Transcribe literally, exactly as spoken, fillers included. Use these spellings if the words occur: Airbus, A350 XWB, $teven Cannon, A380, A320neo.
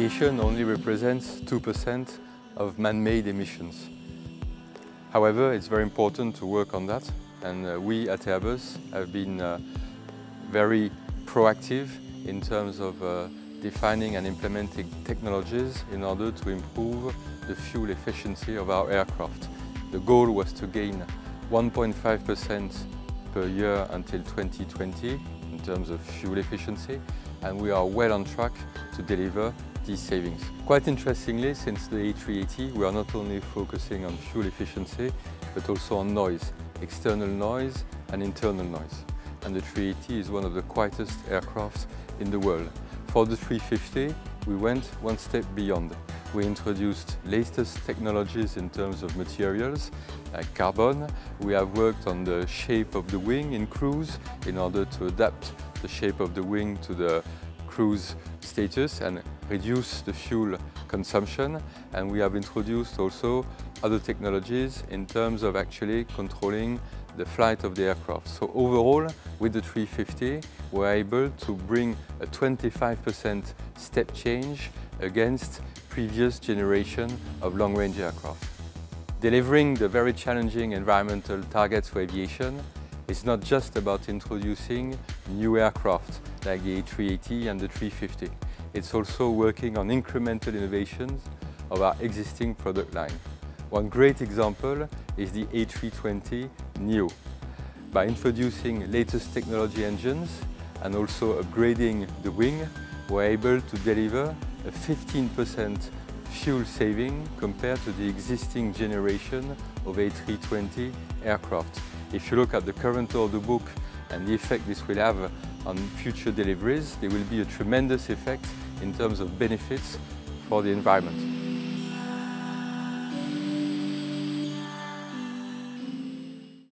aviation only represents two percent of man-made emissions. However, it's very important to work on that, and uh, we at Airbus have been uh, very proactive in terms of uh, defining and implementing technologies in order to improve the fuel efficiency of our aircraft. The goal was to gain one point five percent per year until twenty twenty in terms of fuel efficiency, and we are well on track to deliver these savings. Quite interestingly, since the A three eighty, we are not only focusing on fuel efficiency, but also on noise, external noise and internal noise. And the three eighty is one of the quietest aircrafts in the world. For the three fifty, we went one step beyond. We introduced latest technologies in terms of materials, like carbon. We have worked on the shape of the wing in cruise in order to adapt the shape of the wing to the cruise status and reduce the fuel consumption. And we have introduced also other technologies in terms of actually controlling the flight of the aircraft. So overall, with the three fifty, we're able to bring a twenty-five percent step change against previous generation of long-range aircraft. Delivering the very challenging environmental targets for aviation is not just about introducing new aircraft like the A three eighty and the three fifty. It's also working on incremental innovations of our existing product line. One great example is the A three twenty neo. By introducing latest technology engines and also upgrading the wing, we're able to deliver a fifteen percent fuel saving compared to the existing generation of A three twenty aircraft. If you look at the current order book and the effect this will have on future deliveries, there will be a tremendous effect in terms of benefits for the environment.